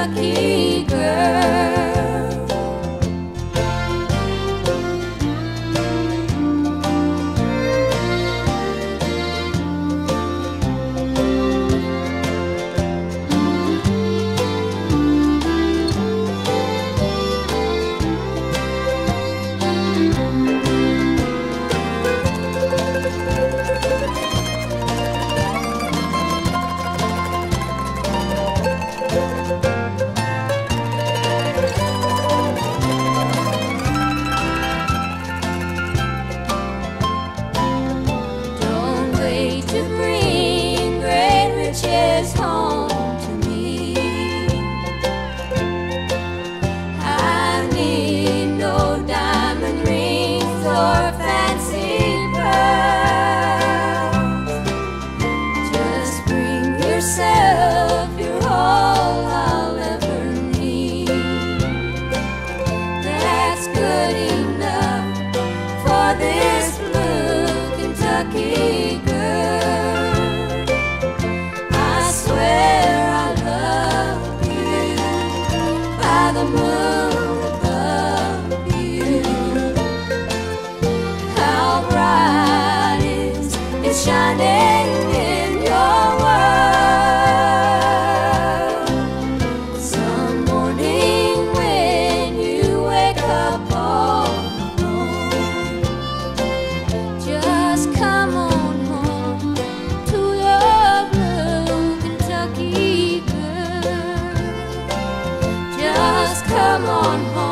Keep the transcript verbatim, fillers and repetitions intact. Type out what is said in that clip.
lucky girl. To bring great riches home to me, I need no diamond rings or fancy pearls. Just bring yourself, your whole I'll ever need. That's good enough for this blue Kentucky girl. Shining in your world. Some morning when you wake up all alone, just come on home to your blue Kentucky girl. Just come on home.